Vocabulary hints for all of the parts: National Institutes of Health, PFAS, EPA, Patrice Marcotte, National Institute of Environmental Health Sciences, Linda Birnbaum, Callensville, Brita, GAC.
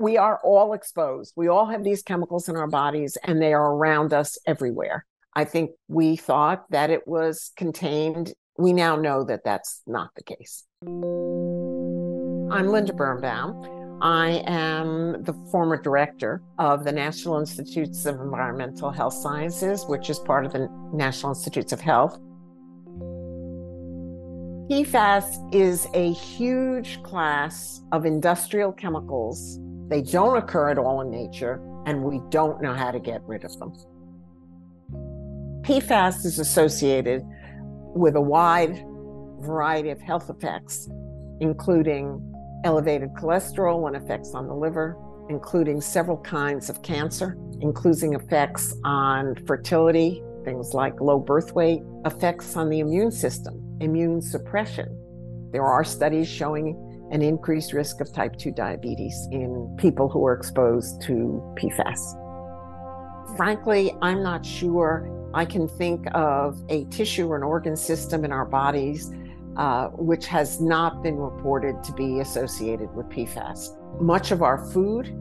we are all exposed. We all have these chemicals in our bodies and they are around us everywhere. I think we thought that it was contained. We now know that that's not the case. I'm Linda Birnbaum. I am the former director of the National Institutes of Environmental Health Sciences, which is part of the National Institutes of Health. PFAS is a huge class of industrial chemicals. They don't occur at all in nature, and we don't know how to get rid of them. PFAS is associated with a wide variety of health effects, including elevated cholesterol and effects on the liver, including several kinds of cancer, including effects on fertility, things like low birth weight, effects on the immune system, immune suppression. There are studies showing an increased risk of type 2 diabetes in people who are exposed to PFAS. Frankly, I'm not sure I can think of a tissue or an organ system in our bodies which has not been reported to be associated with PFAS. Much of our food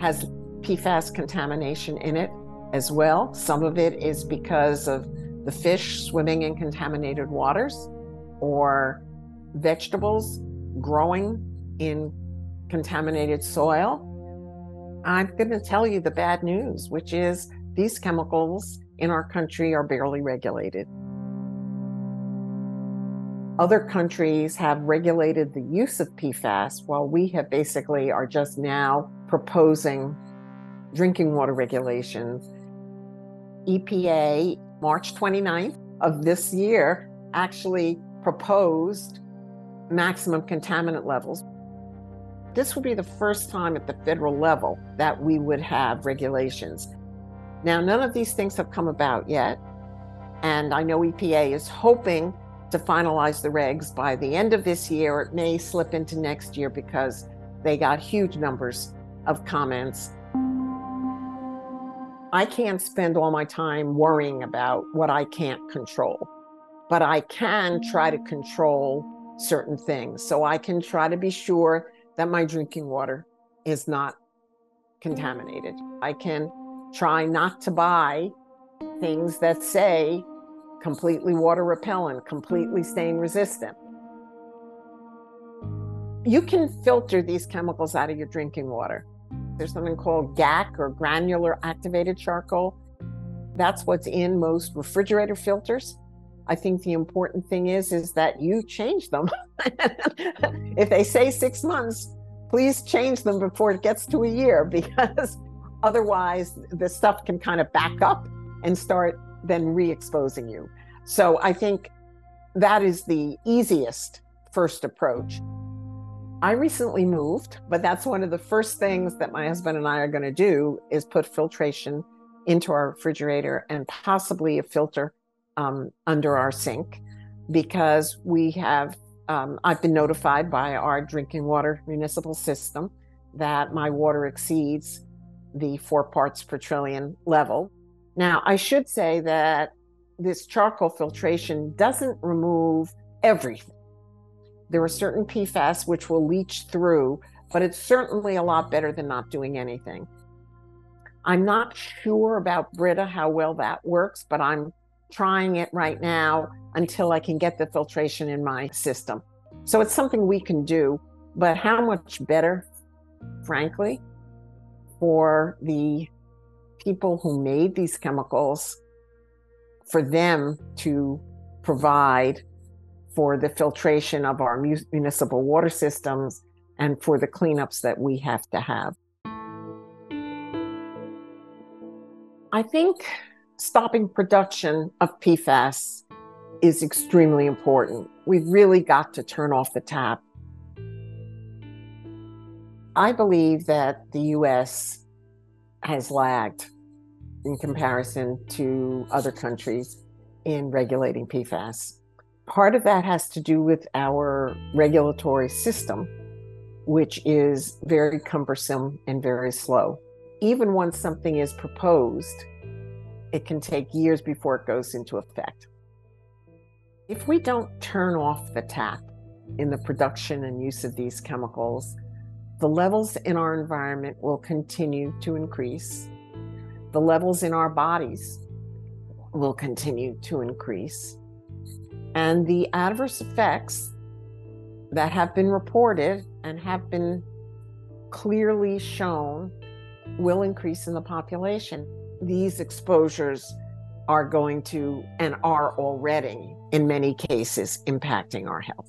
has PFAS contamination in it as well. Some of it is because of the fish swimming in contaminated waters or vegetables growing in contaminated soil. I'm going to tell you the bad news, which is these chemicals in our country are barely regulated. Other countries have regulated the use of PFAS, while we have basically are just now proposing drinking water regulations. EPA, March 29th of this year, actually proposed maximum contaminant levels. This would be the first time at the federal level that we would have regulations. Now, none of these things have come about yet, and I know EPA is hoping to finalize the regs by the end of this year. It may slip into next year because they got huge numbers of comments. I can't spend all my time worrying about what I can't control, but I can try to control certain things. So I can try to be sure that my drinking water is not contaminated. I can try not to buy things that say completely water repellent, completely stain resistant. You can filter these chemicals out of your drinking water. There's something called GAC, or granular activated charcoal. That's what's in most refrigerator filters. I think the important thing is that you change them. If they say 6 months, please change them before it gets to a year, because otherwise the stuff can kind of back up and start then re-exposing you. So I think that is the easiest first approach. I recently moved, but that's one of the first things that my husband and I are going to do is put filtration into our refrigerator and possibly a filter under our sink, because we have, I've been notified by our drinking water municipal system that my water exceeds the 4 parts per trillion level. Now, I should say that this charcoal filtration doesn't remove everything. There are certain PFAS which will leach through, but it's certainly a lot better than not doing anything. I'm not sure about Brita, how well that works, but I'm trying it right now until I can get the filtration in my system. So it's something we can do, but how much better, frankly, for the people who made these chemicals, for them to provide for the filtration of our municipal water systems and for the cleanups that we have to have. I think stopping production of PFAS is extremely important. We've really got to turn off the tap. I believe that the U.S. has lagged in comparison to other countries in regulating PFAS. Part of that has to do with our regulatory system, which is very cumbersome and very slow. Even once something is proposed, it can take years before it goes into effect. If we don't turn off the tap in the production and use of these chemicals, The levels in our environment will continue to increase. The levels in our bodies will continue to increase. And the adverse effects that have been reported and have been clearly shown will increase in the population. These exposures are going to and are already, in many cases, impacting our health.